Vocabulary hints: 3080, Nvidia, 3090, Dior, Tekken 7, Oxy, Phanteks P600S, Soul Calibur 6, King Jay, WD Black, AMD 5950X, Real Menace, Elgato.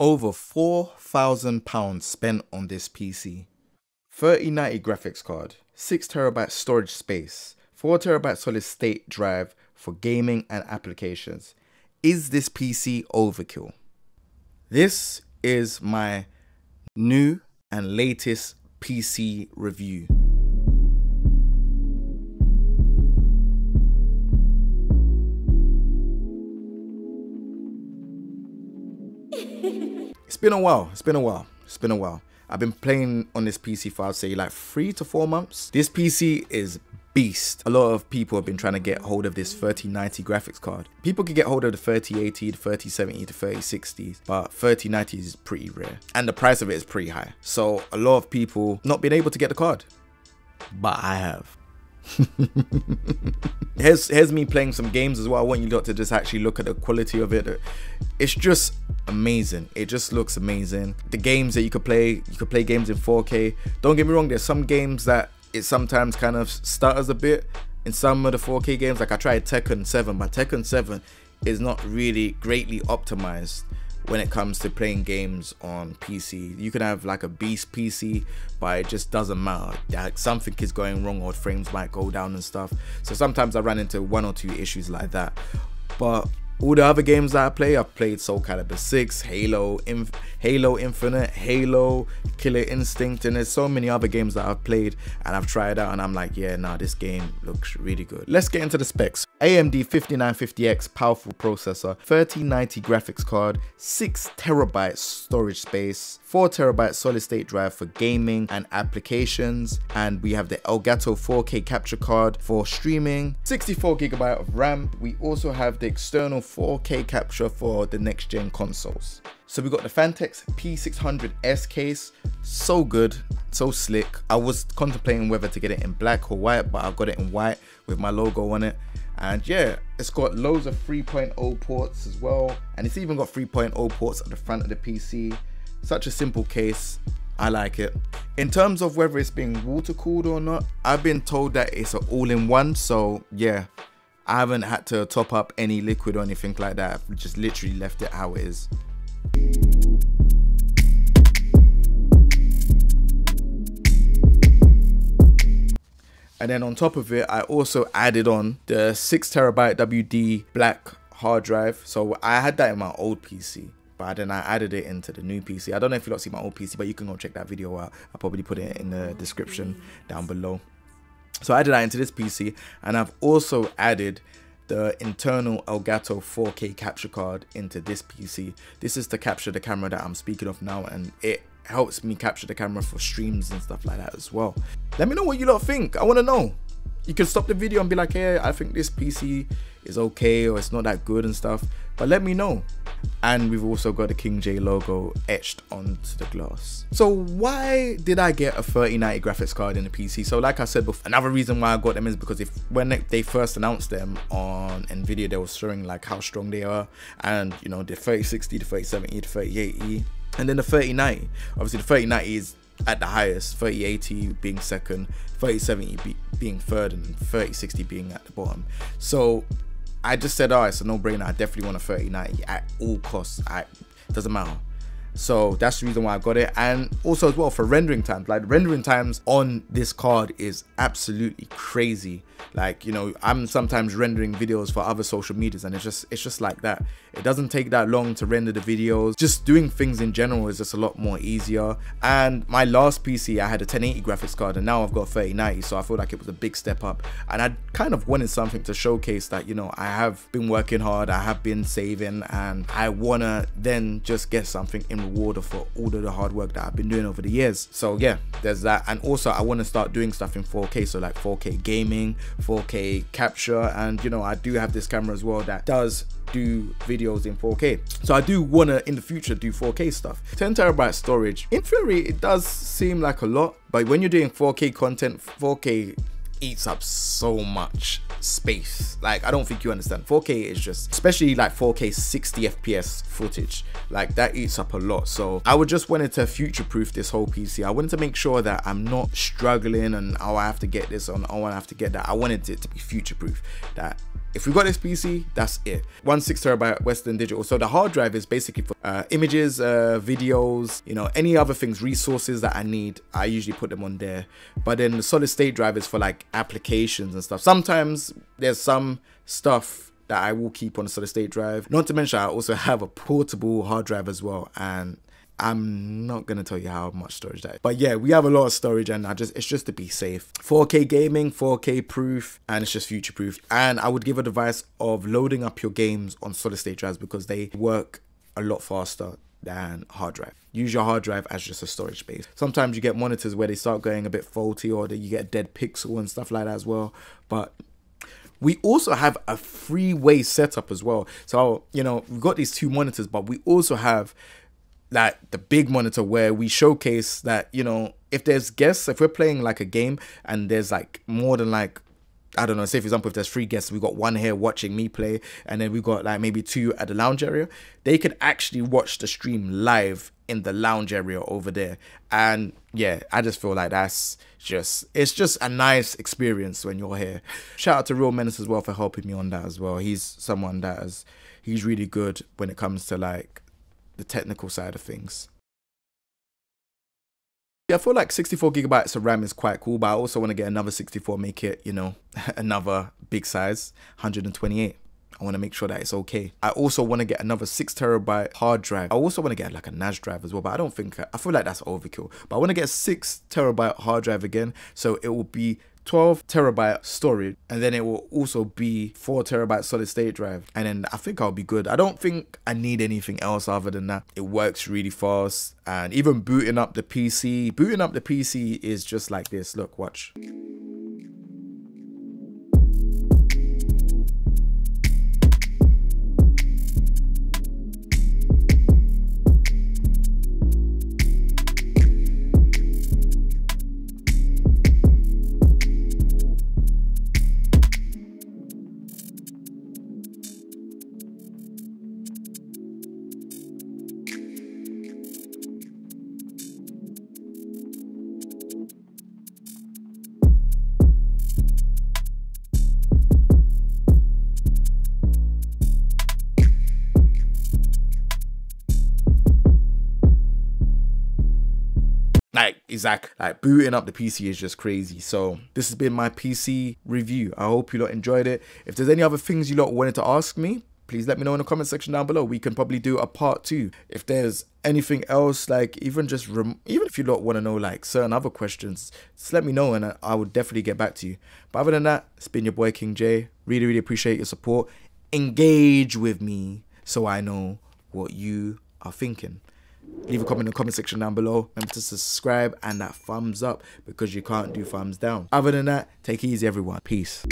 Over £4,000 spent on this PC. 3090 graphics card, 6 TB storage space, 4 TB solid state drive for gaming and applications. Is this PC overkill? This is my new and latest PC review. It's been a while. I've been playing on this PC for I'd say like 3 to 4 months. This PC is beast. A lot of people have been trying to get hold of this 3090 graphics card. People could get hold of the 3080, the 3070, the 3060, but 3090 is pretty rare. And the price of it is pretty high. So a lot of people not been able to get the card, but I have. Here's me playing some games as well. I want you lot to just actually look at the quality of it. It's just amazing. It just looks amazing. The games that you could play games in 4K. Don't get me wrong, there's some games that it sometimes kind of stutters a bit in some of the 4K games. Like I tried Tekken 7, but Tekken 7 is not really greatly optimized when it comes to playing games on PC. You can have like a beast PC, but it just doesn't matter. Like something is going wrong or frames might go down and stuff. So sometimes I ran into 1 or 2 issues like that. But all the other games that I play, I've played Soul Calibur 6, Halo Infinite, Halo, Killer Instinct, and there's so many other games that I've played and I've tried out and I'm like, yeah, nah, this game looks really good. Let's get into the specs. AMD 5950X powerful processor, 3090 graphics card, 6 TB storage space, 4 TB solid state drive for gaming and applications, and we have the Elgato 4K capture card for streaming, 64 GB of RAM. We also have the external 4K capture for the next gen consoles. So we got the Phanteks P600S case, so good, so slick. I was contemplating whether to get it in black or white, but I got it in white with my logo on it. And yeah, it's got loads of 3.0 ports as well. And it's even got 3.0 ports at the front of the PC. Such a simple case, I like it. In terms of whether it's being water cooled or not, I've been told that it's an all-in-one, so yeah. I haven't had to top up any liquid or anything like that. I've just literally left it how it is. And then on top of it, I also added on the 6 TB WD Black hard drive. So I had that in my old PC, but then I added it into the new PC. I don't know if you lot see my old PC, but you can go check that video out. I'll probably put it in the description down below. So I added that into this PC, and I've also added the internal Elgato 4K capture card into this PC. This is to capture the camera that I'm speaking of now, and it helps me capture the camera for streams and stuff like that as well. Let me know what you lot think. I want to know. You can stop the video and be like, hey, I think this PC is okay, or it's not that good and stuff, but let me know. And we've also got the King Jay logo etched onto the glass. So why did I get a 3090 graphics card in the PC? So like I said before, another reason why I got them is because when they first announced them on Nvidia, they were showing like how strong they are, and you know, the 3060, the 3070, the 3080, and then the 3090. Obviously the 3090 is at the highest, 3080 being second, 3070 being third, and 3060 being at the bottom. So I just said, all right, it's a no-brainer. I definitely want a 3090 at all costs. It doesn't matter. So that's the reason why I got it. And also as well for rendering times, like rendering times on this card is absolutely crazy. Like, you know, I'm sometimes rendering videos for other social medias, and it's just like that. It doesn't take that long to render the videos. Just doing things in general is just a lot more easier. And my last PC, I had a 1080 graphics card, and now I've got 3090. So I feel like it was a big step up, and I kind of wanted something to showcase that, you know, I have been working hard, I have been saving, and I wanna then just get something in reward for all of the hard work that I've been doing over the years. So yeah, there's that. And also I want to start doing stuff in 4K, so like 4K gaming, 4K capture, and you know, I do have this camera as well that does do videos in 4K, so I do want to in the future do 4K stuff. 10 TB storage, in theory it does seem like a lot, but when you're doing 4K content, 4K eats up so much space. Like, I don't think you understand. 4K is just, especially like 4K 60 FPS footage, like that eats up a lot. So I would just wanted to future proof this whole PC. I wanted to make sure that I'm not struggling and oh, I have to get this on, oh, I have to get that. I wanted it to be future proof, that If we've got this PC, that's it. 1 6TB Western Digital. So the hard drive is basically for images, videos, you know, any other things, resources that I need. I usually put them on there. But then the solid state drive is for like applications and stuff. Sometimes there's some stuff that I will keep on a solid state drive. Not to mention I also have a portable hard drive as well, and I'm not gonna tell you how much storage that is. But yeah, we have a lot of storage, and it's just to be safe. 4K gaming, 4K proof, and it's just future proof. And I would give advice of loading up your games on solid state drives because they work a lot faster than hard drive. Use your hard drive as just a storage space. Sometimes you get monitors where they start going a bit faulty, or that you get a dead pixel and stuff like that as well. But we also have a three-way setup as well. So, you know, we've got these two monitors, but we also have like the big monitor where we showcase that, you know, if there's guests, if we're playing like a game and there's like more than like, I don't know, say for example, if there's 3 guests, we've got 1 here watching me play, and then we've got like maybe 2 at the lounge area. They could actually watch the stream live in the lounge area over there. And yeah, I just feel like that's just, it's just a nice experience when you're here. Shout out to Real Menace as well for helping me on that as well. He's someone that is, he's really good when it comes to like the technical side of things. Yeah, I feel like 64GB of RAM is quite cool, but I also want to get another 64, make it, you know, another big size, 128. I want to make sure that it's okay. I also want to get another 6TB hard drive. I also want to get like a NAS drive as well, but I don't think, I feel like that's overkill. But I want to get a 6TB hard drive again, so it will be 12TB storage, and then it will also be 4TB solid state drive, and then I think I'll be good. I don't think I need anything else other than that. It works really fast, and even booting up the PC is just like this. Look, watch. Like booting up the PC is just crazy. So this has been my PC review. I hope you lot enjoyed it. If there's any other things you lot wanted to ask me, please let me know in the comment section down below. We can probably do a part 2. If there's anything else, like even if you lot want to know like certain other questions, just let me know and I will definitely get back to you. But other than that, it's been your boy King Jay. Really, really appreciate your support. Engage with me so I know what you are thinking. Leave a comment in the comment section down below. Remember to subscribe and that thumbs up because you can't do thumbs down. Other than that, take it easy everyone. Peace.